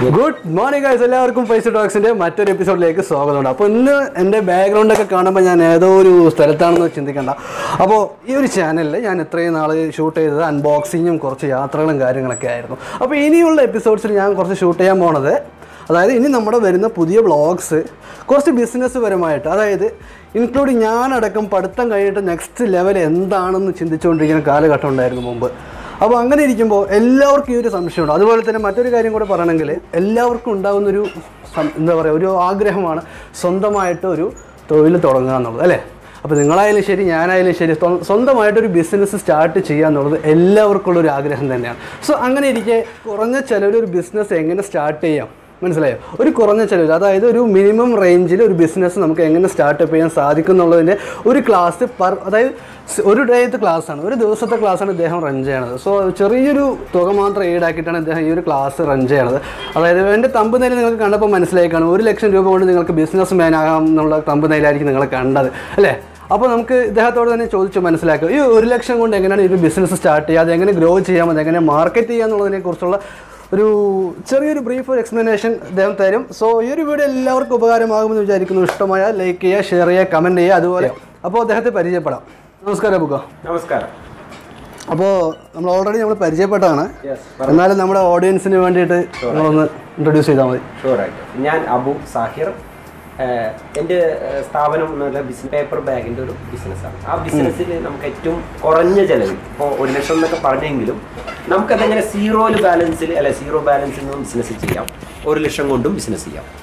Good morning, guys. Welcome to Paisa Talks. Today, my episode is going to be the background. This channel, I shoot unboxing. That is, we have a new vlogs, including the next level. So, a minimum range business we start a class per day class. So a class thumbnail அப்போ നമുക്ക് ഇദ്ദേഹത്തോട് തന്നെ ചോദിച്ചു മനസ്സിലാക്കുക ഈ 1 ലക്ഷം കൊണ്ട് എങ്ങനെയാണ് ഈ ബിസിനസ് സ്റ്റാർട്ട് ചെയ്യാതെ എങ്ങനെ ഗ്രോ ചെയ്യാം എങ്ങനെ മാർക്കറ്റ് ചെയ്യാം എന്നുള്ളതിനെക്കുറിച്ചുള്ള ഒരു ചെറിയൊരു ബ്രീഫ് എക്സ്പ്ലനേഷൻ ഇദ്ദേഹം തരും സോ ഈ ഒരു വീഡിയോ എല്ലാവർക്കും ഉപകാരമാകുമെന്ന് വിചാരിക്കുന്നു ഇഷ്ടമായ ലൈക്ക് ചെയ്യുക ഷെയർ ചെയ്യുക കമന്റ് ചെയ്യുക അതുപോലെ അപ്പോൾ അദ്ദേഹത്തെ പരിചയപ്പെടാം നമസ്കാരം ബുക്ക നമസ്കാരം അപ്പോൾ നമ്മൾ ഓൾറെഡി നമ്മൾ പരിചയപ്പെട്ടാണ് എന്നാലും നമ്മുടെ ഓഡിയൻസിന് വേണ്ടിയിട്ട് ഒന്ന് ഇൻട്രോഡ്യൂസ് ചെയ്താൽ മതി ഷുവർ ആയിട്ട് ഞാൻ Abu Shahir and business paper bag into business. Our business is zero balance in business. Business. This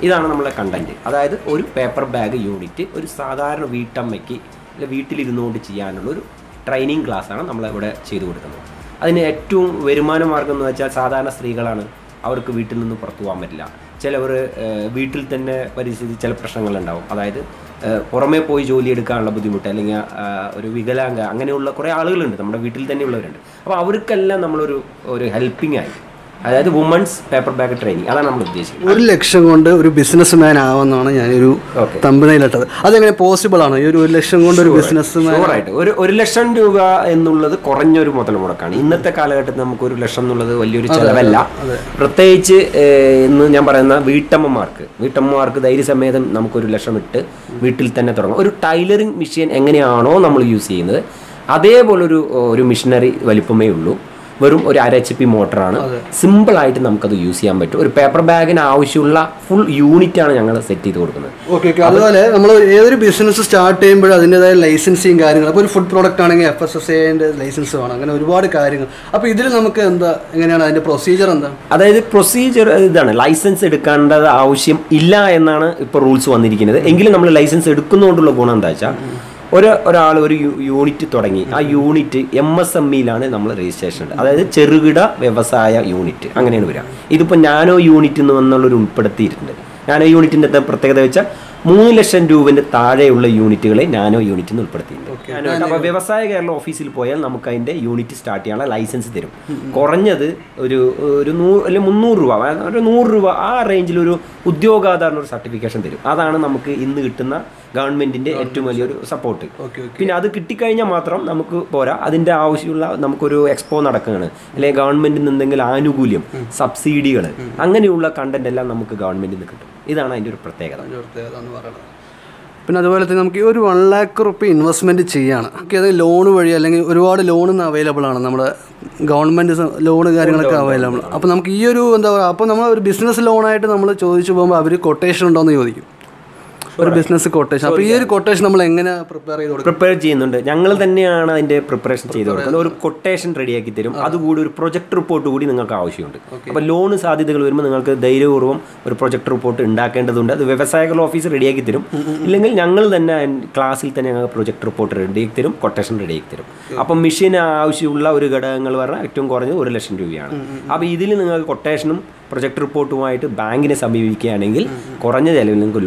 is our content. That is a paper bag unit, a Sadar Vitamaki, a Vitili Nodichian, training class. That's women's paper bag training. That's what we do. One election on a businessman. That's possible. One election on a businessman. All right. One election to the coroner Motamorkan. In the Kalatam, one election to the Valuri Chalavella. Protege Nambarana, Vitam Mark, the Iris Amadan Namco election with Vitil Tanatron. Or tailoring machine Angano, Namu you see in the Adebolu missionary Valipumeulu. Verum or RHP motor simple item namkadu use cheyan pattu or paper bag in avashyulla full unit aanu njangal set cheythu kodukunnu okay aduvale nammal edhoru business start cheyumbol adindaye licensing karyangal appo or food product aanengil FSSAI inde license vaanam angane oru vaadu karyangal appo idil namukku endha enganeyana adinte procedure endha adayide procedure idana license edukanda avashyam illa ennaanu ipo rules vannirikkunnathu engile nammal license edukkunnondulla gunam endacha Or unit to Torangi, a unit, MSM Milan and registration. That is Cheruguda, Vevasaya unit. Anganura. Idupanano unit in the Nalum Patit. Nano unit in the Protector, Moonless do when the Tare unit, Nano unit in the Patit. Vevasaya official poem, Namakainde, unit start a license there. Coranja, Nurua, range Luru, Udyoga certification there. Adana Namaka in the Utana. Government in the etymology support. In other critica in Matram, Namukora, Adinda Ausula, Namkuru Exponakana, like government in the Anugulium, subsidy. Anganula content Namuk government in the country. Idana into Protega. Pinadavalatamak, 1 lakh rupee investment in Chiana. Okay, the loan reward loan available on government is a loan available. Upon Namkiru and the Upon business loan item, Namla quotation on the Or business quotation. So here quotation prepare preparation quotation ready a project report loan is a project report in the website office ready class project report ready quotation ready machine relation to quotation project report to bank in a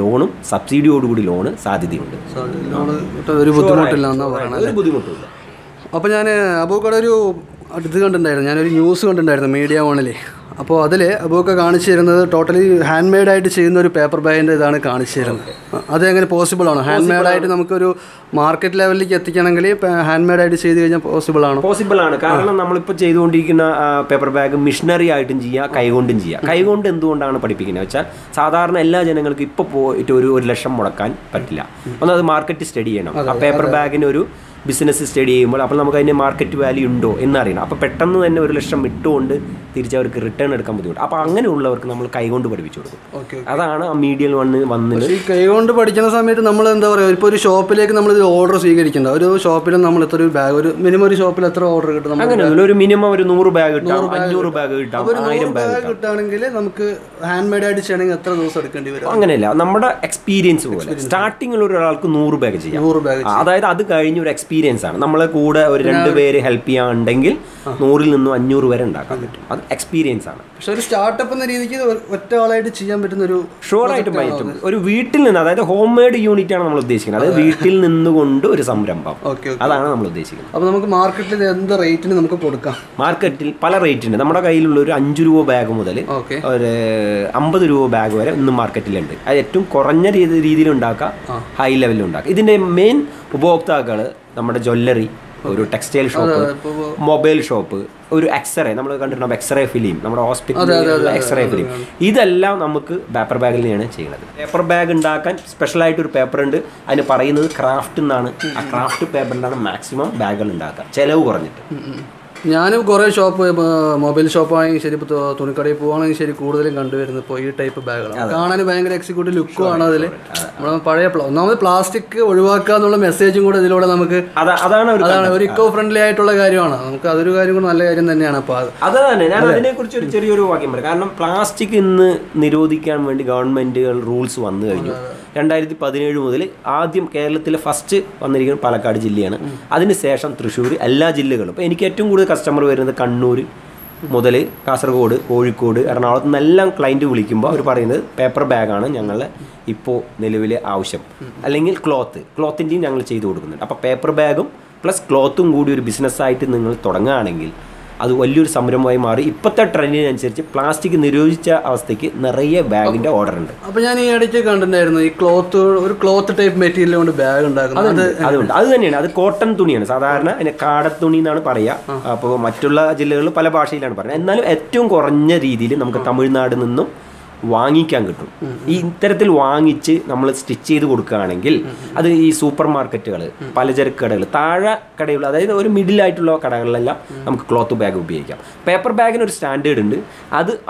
loan subsidy. Loan, Sadi. So, very good. Upon an abogado ഇത് കണ്ടിട്ടുണ്ടായിരുന്നു, ഞാനൊരു news കണ്ടിട്ടുണ്ടായിരുന്നു media വണ്ണിൽ. അപ്പോൾ അതിൽ അബൂക്ക കാണിച്ചു തരുന്നത് totally hand മെയ്ഡായിട്ട് ചെയ്യുന്ന ഒരു പേപ്പർ ബാഗിൻ്റെ ഇതാണ് കാണിച്ചു തരുന്നത്. അതെങ്ങനെ പോസിബിളാണോ? ഹാൻഡ് മെയ്ഡായിട്ട് നമുക്കൊരു മാർക്കറ്റ് ലെവലിലേക്ക് എത്തിക്കണമെങ്കിൽ ഹാൻഡ് മെയ്ഡായിട്ട് ചെയ്ത് കഴിഞ്ഞാൽ പോസിബിളാണ്. കാരണം നമ്മളിപ്പോൾ ചെയ്തുകൊണ്ടിരിക്കുന്ന പേപ്പർ ബാഗ് മിഷനറി ആയിട്ടും ചെയ്യാം, കൈകൊണ്ടും ചെയ്യാം. കൈകൊണ്ട് എന്തുകൊണ്ടാണ് പഠിപ്പിക്കുന്നത് വെച്ചാൽ സാധാരണ എല്ലാ ജനങ്ങൾക്കും ഇപ്പോൾ പോയിട്ട് ഒരു 1 ലക്ഷം മുടക്കാൻ പറ്റില്ല. ഒന്നത് മാർക്കറ്റ് സ്റ്റഡി ചെയ്യണം. ആ പേപ്പർ ബാഗിന് ഒരു ബിസിനസ് സ്റ്റഡി ചെയ്യുമ്പോൾ അപ്പോൾ നമുക്ക് അതിൻ്റെ മാർക്കറ്റ് വാല്യൂ ഉണ്ടോ എന്നറിയണം. അപ്പോൾ പെട്ടെന്ന് തന്നെ 1 ലക്ഷം ഇട്ടുകൊണ്ട് തിരിച്ചവർക്ക് റിട്ടേൺ എടുക്കാൻ ബുദ്ധിമുട്ട്. അപ്പോൾ അങ്ങനെയുള്ളവർക്ക് നമ്മൾ കൈകൊണ്ട് പഠിപ്പിച്ചു കൊടുക്കും. അതാണ് ആ മീഡിയൽ വന്നത്. ഈ കൈകൊണ്ട് പഠിക്കുന്ന സമയത്ത് നമ്മൾ എന്താ പറയുക, ഇപ്പോൾ ഒരു ഷോപ്പിലേക്ക് നമ്മൾ ഇത് ഓർഡർ സ്വീകരിക്കേണ്ട, ഒരു ഷോപ്പിലും നമ്മൾ എത്ര ഒരു ബാഗ്, ഒരു മിനിമം ഒരു ഷോപ്പിൽ എത്ര ഓർഡർ കിട്ടും, അങ്ങനെയുള്ള ഒരു മിനിമം ഒരു 100 ബാഗ് കിട്ടാം, 500 ബാഗ് കിട്ടാം, 1000 ബാഗ് കിട്ടുകയാണെങ്കിൽ നമുക്ക് ഹാൻഡ് മെയ്ഡ് ആയിട്ട് ചെയ്യണമെങ്കിൽ എത്ര ദിവസം എടുക്കേണ്ടി വരും? അങ്ങനെയല്ല, നമ്മുടെ എക്സ്പീരിയൻസ് പോലെ സ്റ്റാർട്ടിങ്ങിൽ ഒരാൾക്ക് 100 ബാഗ് ചെയ്യാം. 100 ബാഗ്, അതായത് അത് കഴിഞ്ഞ ഒരു എക്സ്പീരിയൻസ് ആണ്. നമ്മളെ കൂടെ ഒരു 2 പേര് ഹെൽപ്പ് ചെയ്യാണ്ടെങ്കിൽ 100-ൽ നിന്നും 500 വരെ ഉണ്ടാക്കാൻ പറ്റും. അത് എക്സ്പീരിയൻസ് ആണ്. പക്ഷെ ഒരു സ്റ്റാർട്ടപ്പ് എന്ന രീതിക്ക് ഒറ്റ ആളായിട്ട് ചെയ്യാൻ പറ്റുന്ന ഒരു ഷുവറായിട്ട് പറ്റും. ഒരു വീട്ടിൽ നിന്ന്, അതായത് ഹോം മെയ്ഡ് യൂണിറ്റ് ആണ് നമ്മൾ ഉദ്ദേശിക്കുന്നത്. അതായത് വീട്ടിൽ നിന്നുകൊണ്ട് ഒരു സംരംഭം, അതാണ് നമ്മൾ ഉദ്ദേശിക്കുന്നത്. അപ്പോൾ നമുക്ക് മാർക്കറ്റിൽ എന്ത് റേറ്റിന് നമുക്ക് കൊടുക്കാം? മാർക്കറ്റിൽ പല റേറ്റിന്, നമ്മുടെ കയ്യിലുള്ള ഒരു 5 രൂപ ബാഗ് മുതൽ ഒരു 50 രൂപ ബാഗ് വരെ ഇന്ന് മാർക്കറ്റിലുണ്ട്. അത് ഏറ്റവും കുറഞ്ഞ രീതിയിൽ ഉണ്ടാക്കാം, ഹൈ ലെവലിൽ ഉണ്ടാക്കാം. ഇതിൻ്റെ മെയിൻ ഉപഭോക്താക്കൾ നമ്മുടെ ജ്വല്ലറി, ഒരു ടെക്സ്റ്റൈൽ ഷോപ്പ്, മൊബൈൽ ഷോപ്പ്, ഒരു എക്സ്റേ, നമ്മൾ കണ്ടിട്ടുണ്ടാകും എക്സ്റേ ഫിലിം, നമ്മുടെ ഹോസ്പിറ്റലിൽ എക്സ്റേ ഫിലിം, ഇതെല്ലാം നമുക്ക് പേപ്പർ ബാഗിൽ നിന്നാണ് ചെയ്യുന്നത്. പേപ്പർ ബാഗ് ഉണ്ടാക്കാൻ സ്പെഷ്യലായിട്ട് ഒരു പേപ്പർ ഉണ്ട്, അതിന് പറയുന്നത് ക്രാഫ്റ്റ് എന്നാണ്. ആ ക്രാഫ്റ്റ് പേപ്പറിലാണ് മാക്സിമം ബാഗുകൾ ഉണ്ടാക്കുക, ചിലവ് കുറഞ്ഞിട്ട്. ഞാനും കുറേ ഷോപ്പ്, മൊബൈൽ ഷോപ്പാണെങ്കിൽ ശരി, ഇപ്പോൾ തുണിക്കടയിൽ പോകുകയാണെങ്കിൽ ശരി, കൂടുതലും കണ്ടുവരുന്നത് ഇപ്പോൾ ഈ ടൈപ്പ് ബാഗുകളാണ്. കാണാൻ ഭയങ്കര എക്സിക്യൂട്ടീവ് ലുക്കുമാണ് അതിൽ. നമ്മൾ പഴയ നമ്മൾ പ്ലാസ്റ്റിക് ഒഴിവാക്കുക എന്നുള്ള മെസ്സേജും കൂടെ ഇതിലൂടെ നമുക്ക്, അതാണ് ഒരു ഇക്കോ ഫ്രണ്ട്ലി ആയിട്ടുള്ള കാര്യമാണ്. നമുക്ക് അതൊരു കാര്യം കൂടെ നല്ല കാര്യം തന്നെയാണ്. അപ്പോൾ അത് തന്നെ ഞാൻ അതിനെക്കുറിച്ച് ഒരു ചെറിയൊരു വാക്യം പറയാം. കാരണം പ്ലാസ്റ്റിക് ഇന്ന് നിരോധിക്കാൻ വേണ്ടി ഗവൺമെൻറ്റുകൾ റൂൾസ് വന്നു കഴിഞ്ഞു. 2017 മുതൽ ആദ്യം കേരളത്തിലെ ഫസ്റ്റ് വന്നിരിക്കുന്നത് പാലക്കാട് ജില്ലയാണ്. അതിനുശേഷം തൃശ്ശൂർ, എല്ലാ ജില്ലകളും. ഇപ്പോൾ എനിക്ക് ഏറ്റവും കൂടുതൽ കസ്റ്റമർ വരുന്നത് കണ്ണൂർ മുതൽ കാസർഗോഡ്, കോഴിക്കോട്, എറണാകുളത്ത് നിന്നെല്ലാം ക്ലൈൻറ്റ് വിളിക്കുമ്പോൾ അവർ പറയുന്നത് പേപ്പർ ബാഗാണ് ഞങ്ങളുടെ ഇപ്പോൾ നിലവിലെ ആവശ്യം, അല്ലെങ്കിൽ ക്ലോത്തിൻ്റെയും ഞങ്ങൾ ചെയ്തു കൊടുക്കുന്നുണ്ട്. അപ്പോൾ പേപ്പർ ബാഗും പ്ലസ് ക്ലോത്തും കൂടി ഒരു ബിസിനസ്സായിട്ട് നിങ്ങൾ തുടങ്ങുകയാണെങ്കിൽ അത് വലിയൊരു സംരംഭമായി മാറി. ഇപ്പോഴത്തെ ട്രെൻഡിനനുസരിച്ച് പ്ലാസ്റ്റിക് നിരോധിച്ച അവസ്ഥയ്ക്ക് നിറയെ ബാഗിൻ്റെ ഓർഡർ ഉണ്ട്. അപ്പോൾ ഞാൻ ഈ ഇടയ്ക്ക് കണ്ടിട്ടുണ്ടായിരുന്നു ഈ ക്ലോത്ത്, ഒരു ക്ലോത്ത് ടൈപ്പ് മെറ്റീരിയൽ കൊണ്ട് ബാഗ് ഉണ്ടാക്കുന്നത്. അതുകൊണ്ട് അത് തന്നെയാണ്, അത് കോട്ടൺ തുണിയാണ്. സാധാരണ അതിന് കാടത്തുണി എന്നാണ് പറയുക. അപ്പോൾ മറ്റുള്ള ജില്ലകളിൽ പല ഭാഷയിലാണ് പറയുന്നത്. എന്നാലും ഏറ്റവും കുറഞ്ഞ രീതിയിൽ നമുക്ക് തമിഴ്നാടിൽ നിന്നും വാങ്ങിക്കാൻ കിട്ടും. ഈ ഇത്തരത്തിൽ വാങ്ങിച്ച് നമ്മൾ സ്റ്റിച്ച് ചെയ്ത് കൊടുക്കുകയാണെങ്കിൽ അത് ഈ സൂപ്പർ മാർക്കറ്റുകൾ, പലചരക്ക് കടകൾ, താഴെ കടയുള്ള, അതായത് ഒരു മിഡിലായിട്ടുള്ള കടകളിലെല്ലാം നമുക്ക് ക്ലോത്ത് ബാഗ് ഉപയോഗിക്കാം. പേപ്പർ ബാഗിന് ഒരു സ്റ്റാൻഡേർഡ് ഉണ്ട്.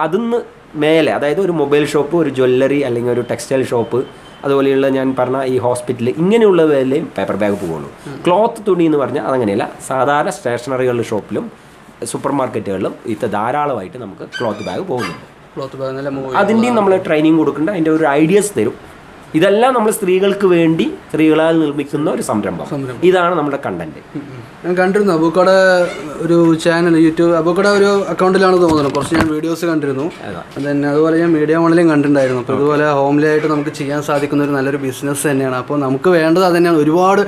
അതിന്ന് മേലെ, അതായത് ഒരു മൊബൈൽ ഷോപ്പ്, ഒരു ജ്വല്ലറി, അല്ലെങ്കിൽ ഒരു ടെക്സ്റ്റൈൽ ഷോപ്പ്, അതുപോലെയുള്ള ഞാൻ പറഞ്ഞ ഈ ഹോസ്പിറ്റൽ, ഇങ്ങനെയുള്ളവരിലെയും പേപ്പർ ബാഗ് പോകുള്ളൂ. ക്ലോത്ത് തുണി എന്ന് പറഞ്ഞാൽ അതങ്ങനെയല്ല. സാധാരണ സ്റ്റേഷനറികളുടെ ഷോപ്പിലും സൂപ്പർ മാർക്കറ്റുകളിലും ഇത് ധാരാളമായിട്ട് നമുക്ക് ക്ലോത്ത് ബാഗ് പോകുന്നുണ്ട്. അതിൻ്റെയും നമ്മൾ ട്രെയിനിങ് കൊടുക്കേണ്ട, അതിൻ്റെ ഒരു ഐഡിയാസ് തരും. ഇതെല്ലാം നമ്മൾ സ്ത്രീകൾക്ക് വേണ്ടി, സ്ത്രീകളാൽ നിർമ്മിക്കുന്ന ഒരു സംരംഭം. ഇതാണ് നമ്മുടെ കണ്ടന്റ്. ഞാൻ കണ്ടിരുന്നു അബൂക്കയുടെ ഒരു ചാനൽ, യൂട്യൂബ് അബൂക്കയുടെ ഒരു അക്കൗണ്ടിലാണ് തോന്നുന്നത്. കുറച്ച് ഞാൻ വീഡിയോസ് കണ്ടിരുന്നു. അതന്നെ അതുപോലെ ഞാൻ മീഡിയ ഓൺലൈൻ കണ്ടിട്ടുണ്ടായിരുന്നു. അപ്പോൾ അതുപോലെ ഹോംലിയായിട്ട് നമുക്ക് ചെയ്യാൻ സാധിക്കുന്ന ഒരു നല്ലൊരു ബിസിനസ് തന്നെയാണ്. അപ്പോൾ നമുക്ക് വേണ്ടത് അത് തന്നെയാണ്. ഒരുപാട്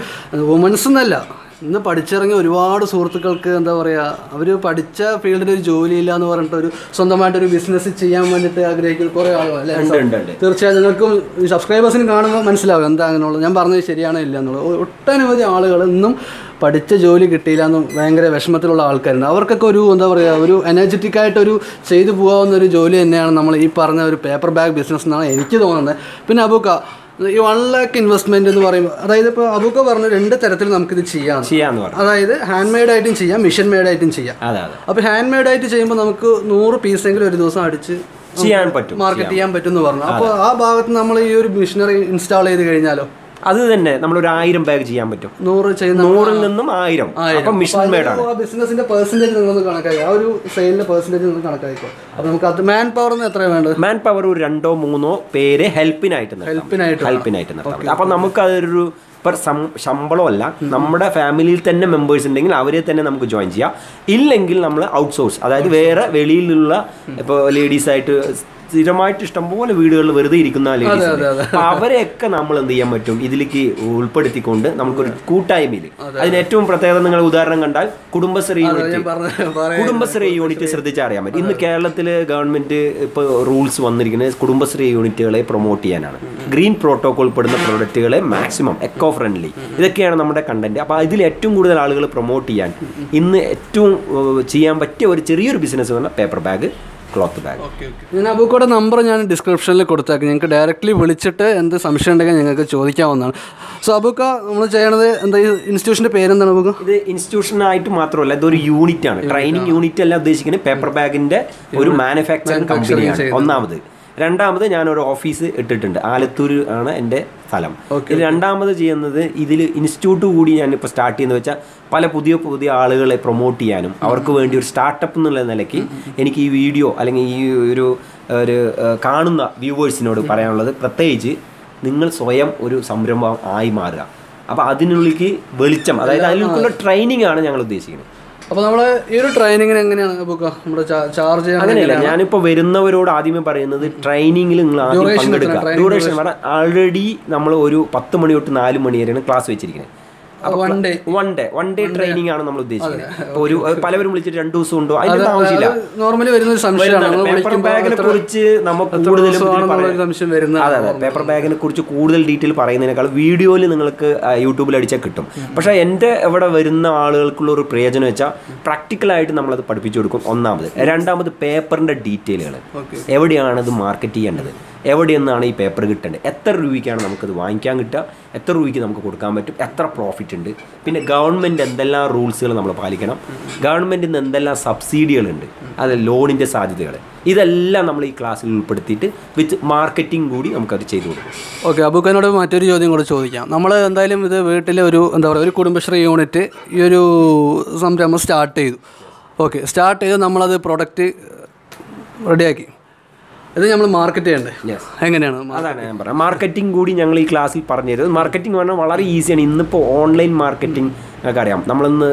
വുമൻസ് എന്നല്ല, ഇന്ന് പഠിച്ചിറങ്ങിയ ഒരുപാട് സുഹൃത്തുക്കൾക്ക് എന്താ പറയുക, അവർ പഠിച്ച ഫീൽഡിൽ ഒരു ജോലിയില്ല എന്ന് പറഞ്ഞിട്ട് ഒരു സ്വന്തമായിട്ടൊരു ബിസിനസ് ചെയ്യാൻ വേണ്ടിയിട്ട് ആഗ്രഹിക്കുന്ന കുറേ ആളുകളല്ലേ? തീർച്ചയായും നിങ്ങൾക്കും സബ്സ്ക്രൈബേഴ്സിന് കാണുമ്പോൾ മനസ്സിലാവും എന്താ അങ്ങനെയുള്ളത്, ഞാൻ പറഞ്ഞത് ശരിയാണോ ഇല്ല എന്നുള്ളത്. ഒട്ടനവധി ആളുകൾ ഇന്നും പഠിച്ച ജോലി കിട്ടിയില്ല എന്നും ഭയങ്കര വിഷമത്തിലുള്ള ആൾക്കാരുണ്ട്. അവർക്കൊക്കെ ഒരു എന്താ പറയുക, ഒരു എനർജറ്റിക്കായിട്ടൊരു ചെയ്തു പോകാവുന്നൊരു ജോലി തന്നെയാണ് നമ്മൾ ഈ പറഞ്ഞ ഒരു പേപ്പർ ബാഗ് ബിസിനസ് എന്നാണ് എനിക്ക് തോന്നുന്നത്. പിന്നെ അബൂക്ക, ഈ 1 ലക്ക് ഇൻവെസ്റ്റ്മെന്റ് എന്ന് പറയുമ്പോൾ, അതായത് ഇപ്പോൾ അബൂക്ക പറഞ്ഞ 2 തരത്തിൽ നമുക്കിത് ചെയ്യാം. അതായത് ഹാൻഡ് മെയ്ഡ് ആയിട്ടും ചെയ്യാം, മെഷീൻ മെയ്ഡ് ആയിട്ടും ചെയ്യാം. അപ്പോൾ ഹാൻഡ് മെയ്ഡ് ആയിട്ട് ചെയ്യുമ്പോൾ നമുക്ക് 100 പീസെങ്കിലും ഒരു ദിവസം അടിച്ച് ചെയ്യാൻ പറ്റും, മാർക്കറ്റ് ചെയ്യാൻ പറ്റും എന്ന് പറഞ്ഞു. അപ്പോൾ ആ ഭാഗത്ത് നമ്മൾ ഈ ഒരു മെഷീനറി ഇൻസ്റ്റാൾ ചെയ്ത് കഴിഞ്ഞാലോ അത് തന്നെ നമ്മൾ ഒരു 1000 ബാഗ് ചെയ്യാൻ പറ്റും. 100-ൽ നിന്നും 1000. അപ്പോൾ മെഷീൻ മെയ്ഡ് ആണ്. ആ ബിസിനസിന്റെ പെർസെന്റേജ് നിങ്ങൾ കണക്കാക്കുക, ആ ഒരു സെയിലിന്റെ പെർസെന്റേജ് നിങ്ങൾ കണക്കാക്കുക. അപ്പോൾ നമുക്ക് അത് മാൻ പവർ എത്ര വേണ്ടത്? മാൻ പവർ ഒരു 2-3 പേരെ ഹെൽപ്പിനായിട്ട് നിർത്താം. അപ്പോൾ നമുക്ക് അതൊരു പെർ ശമ്പളമല്ല, നമ്മുടെ ഫാമിലിയിൽ തന്നെ മെമ്പേഴ്സ് ഉണ്ടെങ്കിൽ അവരെ തന്നെ നമുക്ക് ജോയിൻ ചെയ്യാം. ഇല്ലെങ്കിൽ നമ്മൾ ഔട്ട്സോഴ്സ്, അതായത് വേറെ വെളിയിലുള്ള, ഇപ്പോൾ ലേഡീസായിട്ട് സ്ഥിരമായിട്ട് ഇഷ്ടംപോലെ വീടുകൾ വെറുതെ ഇരിക്കുന്ന ലേഡീസ് അവരെയൊക്കെ നമ്മൾ എന്ത് ചെയ്യാൻ പറ്റും ഇതിലേക്ക് ഉൾപ്പെടുത്തിക്കൊണ്ട് നമുക്കൊരു കൂട്ടായ്മയിൽ. അതിന് ഏറ്റവും പ്രത്യേകത നിങ്ങൾ ഉദാഹരണം കണ്ടാൽ കുടുംബശ്രീ യൂണിറ്റ്, കുടുംബശ്രീ യൂണിറ്റ് ശ്രദ്ധിച്ചാൽ അറിയാൻ പറ്റും. ഇന്ന് കേരളത്തിലെ ഗവൺമെന്റ് ഇപ്പോൾ റൂൾസ് വന്നിരിക്കുന്നത് കുടുംബശ്രീ യൂണിറ്റുകളെ പ്രൊമോട്ട് ചെയ്യാനാണ്. ഗ്രീൻ പ്രോട്ടോകോൾ പെടുന്ന പ്രോഡക്റ്റുകളെ മാക്സിമം എക്കോ ഫ്രണ്ട്ലി, ഇതൊക്കെയാണ് നമ്മുടെ കണ്ടന്റ്. അപ്പോൾ അതിൽ ഏറ്റവും കൂടുതൽ ആളുകൾ പ്രൊമോട്ട് ചെയ്യാൻ ഇന്ന് ഏറ്റവും ചെയ്യാൻ പറ്റിയ ഒരു ചെറിയൊരു ബിസിനസ് എന്ന് പറഞ്ഞാൽ പേപ്പർ ബാഗ്, ക്ലോത്ത് ബാഗ്. ഞാൻ അബൂക്കോടെ നമ്പർ ഞാൻ ഡിസ്ക്രിപ്ഷനിൽ കൊടുത്തേക്കാം. ഞങ്ങൾക്ക് ഡയറക്റ്റ്ലി വിളിച്ചിട്ട് എന്ത് സംശയം ഉണ്ടെങ്കിൽ ഞങ്ങൾക്ക് ചോദിക്കാവുന്നതാണ്. സോ അബൂക്ക നമ്മൾ ചെയ്യണത് എന്താ, ഇൻസ്റ്റിറ്റ്യൂഷൻ്റെ പേരെന്താണ് അബൂക്ക? ഇത് ഇൻസ്റ്റിറ്റ്യൂഷനായിട്ട് മാത്രമല്ല, ഇതൊരു യൂണിറ്റ് ആണ്, ട്രെയിനിങ് യൂണിറ്റ് അല്ല ഉദ്ദേശിക്കുന്നത്. പേപ്പർ ബാഗിൻ്റെ ഒരു മാനുഫാക്ചറിങ് കമ്പനിയാണ് ഒന്നാമത്. രണ്ടാമത് ഞാനൊരു ഓഫീസ് ഇട്ടിട്ടുണ്ട്, ആലത്തൂർ ആണ് എൻ്റെ സ്ഥലം. രണ്ടാമത് ചെയ്യുന്നത് ഇതിൽ ഇൻസ്റ്റിറ്റ്യൂട്ട് കൂടി ഞാൻ ഇപ്പോൾ സ്റ്റാർട്ട് ചെയ്യുന്നത് വെച്ചാൽ പല പുതിയ പുതിയ ആളുകളെ പ്രൊമോട്ട് ചെയ്യാനും അവർക്ക് വേണ്ടി ഒരു സ്റ്റാർട്ടപ്പ് എന്നുള്ള നിലയ്ക്ക് എനിക്ക് ഈ വീഡിയോ അല്ലെങ്കിൽ ഈ ഒരു ഒരു കാണുന്ന വ്യൂവേഴ്സിനോട് പറയാനുള്ളത്, പ്രത്യേകിച്ച് നിങ്ങൾ സ്വയം ഒരു സംരംഭം ആയി മാറുക. അപ്പോൾ അതിനുള്ളിലേക്ക് വെളിച്ചം, അതായത് അതിനുള്ള ട്രെയിനിങ് ആണ് ഞങ്ങൾ ഉദ്ദേശിക്കുന്നത്. അപ്പോൾ നമ്മൾ ഈ ഒരു ട്രെയിനിങ്ങിന് എങ്ങനെയാണ് നമ്മുടെ ചാർജ്? അങ്ങനെയല്ല, ഞാനിപ്പോൾ വരുന്നവരോട് ആദ്യമേ പറയുന്നത് ട്രെയിനിങ്ങിൽ നിങ്ങൾ ആദ്യം പങ്കെടുക്കുക. ഡ്യൂറേഷൻ പറഞ്ഞാൽ ആൾറെഡി നമ്മൾ ഒരു 10 മണി തൊട്ട് 4 മണി വരെയാണ് ക്ലാസ് വെച്ചിരിക്കുന്നത്. അപ്പോൾ വൺ ഡേ ട്രെയിനിങ് ആണ് നമ്മൾ ഉദ്ദേശിക്കുന്നത്. ഒരു പലവരും വിളിച്ചിട്ട് 2 ദിവസം ഉണ്ടോ, അതിൻ്റെ ആവശ്യമില്ല. നോർമലി വരുന്ന സംശയമാണ് പേപ്പർ ബാഗിനെ കുറിച്ച്. നമുക്ക് കൂടുതലും അതെ അതെ പേപ്പർ ബാഗിനെ കുറിച്ച് കൂടുതൽ ഡീറ്റെയിൽ പറയുന്നതിനേക്കാൾ വീഡിയോയിൽ നിങ്ങൾക്ക് യൂട്യൂബിൽ അടിച്ചാൽ കിട്ടും. പക്ഷേ എൻ്റെ ഇവിടെ വരുന്ന ആളുകൾക്കുള്ള ഒരു പ്രയോജനം വെച്ചാൽ പ്രാക്ടിക്കലായിട്ട് നമ്മളത് പഠിപ്പിച്ചു കൊടുക്കും ഒന്നാമത്. രണ്ടാമത് പേപ്പറിൻ്റെ ഡീറ്റെയിലുകൾ, എവിടെയാണത് മാർക്കറ്റ് ചെയ്യേണ്ടത്, എവിടെ നിന്നാണ് ഈ പേപ്പർ കിട്ടേണ്ടത്, എത്ര രൂപയ്ക്കാണ് നമുക്കത് വാങ്ങിക്കാൻ കിട്ടുക, എത്ര രൂപയ്ക്ക് നമുക്ക് കൊടുക്കാൻ പറ്റും, എത്ര പ്രോഫിറ്റ് ഉണ്ട്, പിന്നെ ഗവൺമെൻറ് എന്തെല്ലാം റൂൾസുകൾ നമ്മൾ പാലിക്കണം, ഗവൺമെൻറ്റിൽ നിന്ന് എന്തെല്ലാം സബ്സിഡികളുണ്ട്, അത് ലോണിൻ്റെ സാധ്യതകൾ, ഇതെല്ലാം നമ്മൾ ഈ ക്ലാസ്സിൽ ഉൾപ്പെടുത്തിയിട്ട് വിത്ത് മാർക്കറ്റിംഗ് കൂടി നമുക്കത് ചെയ്തു കൊടുക്കും. ഓക്കെ, അബൂക്കനോട് മറ്റൊരു ചോദ്യം കൂടെ ചോദിക്കാം. നമ്മൾ എന്തായാലും ഇത് വീട്ടിലെ ഒരു എന്താ പറയുക ഒരു കുടുംബശ്രീ യൂണിറ്റ് ഈ ഒരു സംരംഭം സ്റ്റാർട്ട് ചെയ്തു. ഓക്കെ, സ്റ്റാർട്ട് ചെയ്ത് നമ്മളത് പ്രൊഡക്റ്റ് റെഡിയാക്കി, ഇത് നമ്മൾ മാർക്കറ്റ് ചെയ്യണ്ടേ, എങ്ങനെയാണ്? അതാണ് ഞാൻ പറയാം, മാർക്കറ്റിംഗ് കൂടി ഞങ്ങൾ ഈ ക്ലാസ്സിൽ പറഞ്ഞുതരുന്നത്. മാർക്കറ്റിംഗ് പറഞ്ഞാൽ വളരെ ഈസിയാണ്. ഇന്നിപ്പോൾ ഓൺലൈൻ മാർക്കറ്റിംഗ് നമുക്ക് അറിയാം. നമ്മളിന്ന്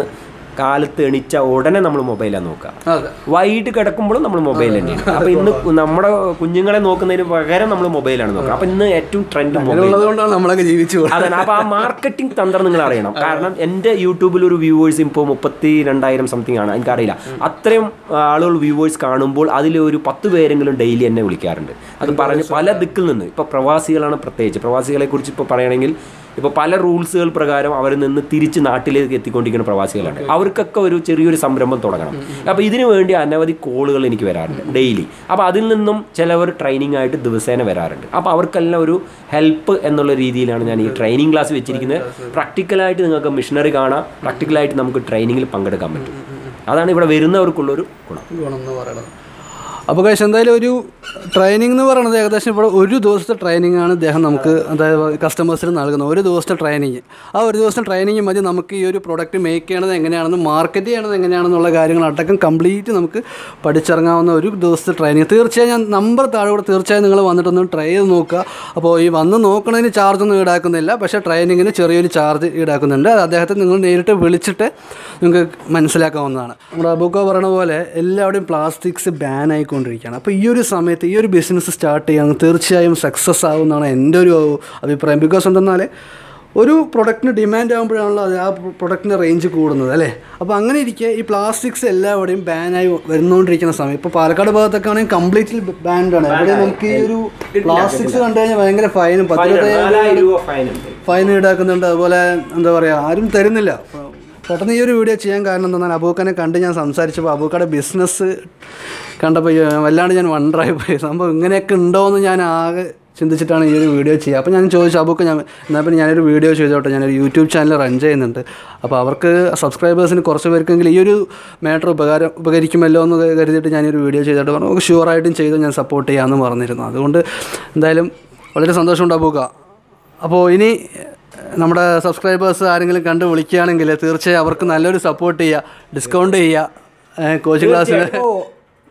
കാലത്ത് എണിച്ച ഉടനെ നമ്മൾ മൊബൈലാണ് നോക്കുക, വൈകിട്ട് കിടക്കുമ്പോഴും നമ്മൾ മൊബൈൽ തന്നെയാണ്. അപ്പോൾ ഇന്ന് നമ്മുടെ കുഞ്ഞുങ്ങളെ നോക്കുന്നതിന് പകരം നമ്മൾ മൊബൈലാണ് നോക്കുക. അപ്പോൾ ഇന്ന് ഏറ്റവും ട്രെൻഡ് മൊബൈലുള്ളതുകൊണ്ടാണ് നമ്മളൊക്കെ ജീവിച്ചു. അതാണ്. അപ്പോൾ ആ മാർക്കറ്റിംഗ് തന്ത്രം നിങ്ങൾ അറിയണം. കാരണം എൻ്റെ യൂട്യൂബിൽ ഒരു വ്യൂവേഴ്സ് ഇപ്പോൾ 32,000 സംതിങ് ആണ്, എനിക്കറിയില്ല. അത്രയും ആളുകൾ വ്യൂവേഴ്സ് കാണുമ്പോൾ അതിലൊരു 10 പേരെങ്കിലും ഡെയിലി എന്നെ വിളിക്കാറുണ്ട്. അത് പറഞ്ഞ് പല ദിക്കിൽ നിന്ന്, ഇപ്പോൾ പ്രവാസികളാണ്, പ്രത്യേകിച്ച് പ്രവാസികളെക്കുറിച്ച് ഇപ്പോൾ പറയുകയാണെങ്കിൽ ഇപ്പോൾ പല റൂൾസുകൾ പ്രകാരം അവരിൽ നിന്ന് തിരിച്ച് നാട്ടിലേക്ക് എത്തിക്കൊണ്ടിരിക്കുന്ന പ്രവാസികളാണ്. അവർക്കൊക്കെ ഒരു ചെറിയൊരു സംരംഭം തുടങ്ങണം. അപ്പോൾ ഇതിനു വേണ്ടി അനവധി കോളുകൾ എനിക്ക് വരാറുണ്ട് ഡെയിലി. അപ്പോൾ അതിൽ നിന്നും ചിലവർ ട്രെയിനിങ് ആയിട്ട് ദിവസേന വരാറുണ്ട്. അപ്പോൾ അവർക്കെല്ലാം ഒരു ഹെൽപ്പ് എന്നുള്ള രീതിയിലാണ് ഞാൻ ഈ ട്രെയിനിങ് ക്ലാസ് വെച്ചിരിക്കുന്നത്. പ്രാക്ടിക്കലായിട്ട് നിങ്ങൾക്ക് മിഷനറി കാണാം, പ്രാക്ടിക്കലായിട്ട് നമുക്ക് ട്രെയിനിങ്ങിൽ പങ്കെടുക്കാൻ പറ്റും. അതാണ് ഇവിടെ വരുന്നവർക്കുള്ളൊരു ഗുണം എന്ന് പറയുന്നത്. അപ്പോൾ കഴിച്ച് എന്തായാലും ഒരു ട്രെയിനിങ് എന്ന് പറയുന്നത് ഏകദേശം ഇവിടെ ഒരു ദിവസത്തെ ട്രെയിനിങ് ആണ് ഇദ്ദേഹം നമുക്ക് അതായത് കസ്റ്റമേഴ്സിന് നൽകുന്നത്. ഒരു ദിവസത്തെ ട്രെയിനിങ്, ആ ഒരു ദിവസത്തെ ട്രെയിനിങ് മതി നമുക്ക് ഈ ഒരു പ്രൊഡക്റ്റ് മേക്ക് ചെയ്യണത് എങ്ങനെയാണെന്ന്, മാർക്കറ്റ് ചെയ്യണത് എങ്ങനെയാണെന്നുള്ള കാര്യങ്ങളടക്കം കംപ്ലീറ്റ് നമുക്ക് പഠിച്ചിറങ്ങാവുന്ന ഒരു ദിവസത്തെ ട്രെയിനിങ്. തീർച്ചയായും ഞാൻ നമ്പർ താഴെ കൂടെ തീർച്ചയായും നിങ്ങൾ വന്നിട്ടൊന്ന് ട്രൈ ചെയ്ത് നോക്കുക. അപ്പോൾ ഈ വന്ന് നോക്കണതിന് ചാർജൊന്നും ഈടാക്കുന്നില്ല, പക്ഷേ ട്രെയിനിങ്ങിന് ചെറിയൊരു ചാർജ് ഈടാക്കുന്നുണ്ട്. അത് അദ്ദേഹത്തെ നിങ്ങൾ നേരിട്ട് വിളിച്ചിട്ട് നിങ്ങൾക്ക് മനസ്സിലാക്കാവുന്നതാണ്. നമ്മുടെ അബൂക്ക പറയണ പോലെ എല്ലാവരുടെയും പ്ലാസ്റ്റിക്സ് ബാൻ ആയിക്കൊണ്ട് ാണ് അപ്പോൾ ഈ ഒരു സമയത്ത് ഈ ഒരു ബിസിനസ് സ്റ്റാർട്ട് ചെയ്യാൻ തീർച്ചയായും സക്സസ് ആവുമെന്നാണ് എൻ്റെ ഒരു അഭിപ്രായം. ബിക്കോസ് എന്തെന്നാൽ ഒരു പ്രൊഡക്റ്റിന് ഡിമാൻഡ് ആകുമ്പോഴാണല്ലോ അത് ആ പ്രൊഡക്റ്റിൻ്റെ റേഞ്ച് കൂടുന്നത്, അല്ലേ? അപ്പോൾ അങ്ങനെ ഇരിക്കുക ഈ പ്ലാസ്റ്റിക്സ് എല്ലാവരുടെയും ബാനായി വരുന്നുകൊണ്ടിരിക്കുന്ന സമയം. ഇപ്പോൾ പാലക്കാട് ഭാഗത്തൊക്കെ ആണെങ്കിൽ കംപ്ലീറ്റ്ലി ബാൻഡാണ്. അവിടെ നമുക്ക് ഈ ഒരു പ്ലാസ്റ്റിക്സ് കണ്ടു കഴിഞ്ഞാൽ ഭയങ്കര ഫൈനും 10,000 ഫൈൻ ഈടാക്കുന്നുണ്ട്. അതുപോലെ എന്താ പറയുക ആരും തരുന്നില്ല. പെട്ടെന്ന് ഈ ഒരു വീഡിയോ ചെയ്യാൻ കാരണം എന്തെന്നാൽ അബൂക്കനെ കണ്ട് ഞാൻ സംസാരിച്ചപ്പോൾ അബൂക്കയുടെ ബിസിനസ് കണ്ടപ്പോൾ വല്ലാണ്ട് ഞാൻ വണ്ടറായി പോയി. സംഭവം ഇങ്ങനെയൊക്കെ ഉണ്ടോയെന്ന് ഞാൻ ആകെ ചിന്തിച്ചിട്ടാണ് ഈ ഒരു വീഡിയോ ചെയ്യുക. അപ്പോൾ ഞാൻ ചോദിച്ചു അബൂക്ക് ഞാൻ എന്നാൽ പിന്നെ ഞാനൊരു വീഡിയോ ചെയ്തോട്ടെ, ഞാനൊരു യൂട്യൂബ് ചാനൽ റൺ ചെയ്യുന്നുണ്ട്, അപ്പോൾ അവർക്ക് സബ്സ്ക്രൈബേഴ്സിന് കുറച്ച് പേർക്കെങ്കിലും ഈ ഒരു മാറ്റർ ഉപകരിക്കുമല്ലോ എന്ന് കരുതിയിട്ട് ഞാനൊരു വീഡിയോ ചെയ്തോട്ടെ പറഞ്ഞു. നമുക്ക് ഷുവറായിട്ടും ചെയ്തു, ഞാൻ സപ്പോർട്ട് ചെയ്യാമെന്ന് പറഞ്ഞിരുന്നു. അതുകൊണ്ട് എന്തായാലും വളരെ സന്തോഷമുണ്ട് അബൂക്ക. അപ്പോൾ ഇനി നമ്മുടെ സബ്സ്ക്രൈബേഴ്സ് ആരെങ്കിലും കണ്ട് വിളിക്കുകയാണെങ്കിൽ തീർച്ചയായും അവർക്ക് നല്ലൊരു സപ്പോർട്ട് ചെയ്യുക, ഡിസ്കൗണ്ട് ചെയ്യുക, കോച്ചിങ് ക്ലാസ്സിൽ.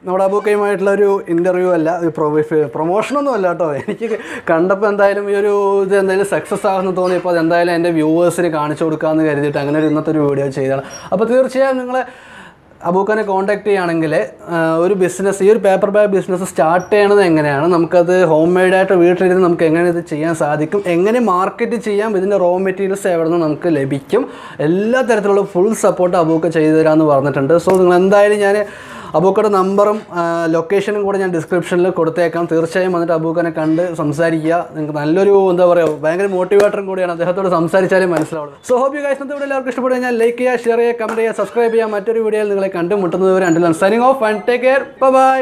നമ്മുടെ അബൂക്കയുമായിട്ടുള്ളൊരു ഇൻ്റർവ്യൂ അല്ല, ഒരു പ്രൊമോഷനൊന്നും അല്ല കേട്ടോ. എനിക്ക് കണ്ടപ്പോൾ എന്തായാലും ഈ ഒരു ഇത് എന്തായാലും സക്സസ് ആകുമെന്ന് തോന്നിയപ്പോൾ അതെന്തായാലും എൻ്റെ വ്യൂവേഴ്സിന് കാണിച്ചു കൊടുക്കാമെന്ന് കരുതിയിട്ട് അങ്ങനെ ഒരു ഇന്നത്തെ ഒരു വീഡിയോ ചെയ്തതാണ്. അപ്പോൾ തീർച്ചയായും നിങ്ങൾ അബൂക്കനെ കോൺടാക്ട് ചെയ്യുകയാണെങ്കിൽ ഒരു ബിസിനസ് ഈ ഒരു പേപ്പർ ബാഗ് ബിസിനസ് സ്റ്റാർട്ട് ചെയ്യണത് എങ്ങനെയാണ്, നമുക്കത് ഹോം മെയ്ഡായിട്ട് വീട്ടിലിരുന്ന് നമുക്ക് എങ്ങനെ ഇത് ചെയ്യാൻ സാധിക്കും, എങ്ങനെ മാർക്കറ്റ് ചെയ്യാം, ഇതിൻ്റെ റോ മെറ്റീരിയൽസ് എവിടെ നിന്ന് നമുക്ക് ലഭിക്കും, എല്ലാ തരത്തിലുള്ള ഫുൾ സപ്പോർട്ട് അബൂക്ക ചെയ്തു തരാമെന്ന് പറഞ്ഞിട്ടുണ്ട്. സോ നിങ്ങൾ എന്തായാലും ഞാൻ അബൂക്കയുടെ നമ്പറും ലൊക്കേഷനും കൂടെ ഞാൻ ഡിസ്ക്രിപ്ഷനിൽ കൊടുത്തേക്കാം. തീർച്ചയായും വന്നിട്ട് അബൂക്കനെ കണ്ട് സംസാരിക്കുക. നിങ്ങൾക്ക് നല്ലൊരു എന്താ പറയുക ഭയങ്കര മോട്ടിവേറ്ററും കൂടിയാണ്, അദ്ദേഹത്തോട് സംസാരിച്ചാലേ മനസ്സിലാവുള്ളൂ. സോ ഹോപ്പ് യു ഗൈസ് ഇന്നത്തെ വീഡിയോ എല്ലാവർക്കും ഇഷ്ടപ്പെടുക. ഞാൻ ലൈക്ക് ചെയ്യുക, ഷെയർ ചെയ്യുക, കമൻറ്റ് ചെയ്യുക, സബ്സ്ക്രൈബ് ചെയ്യുക. മറ്റൊരു വീഡിയോയിൽ നിങ്ങളെ കണ്ടുമുട്ടുന്നതുവരെ until signing off and take care. By.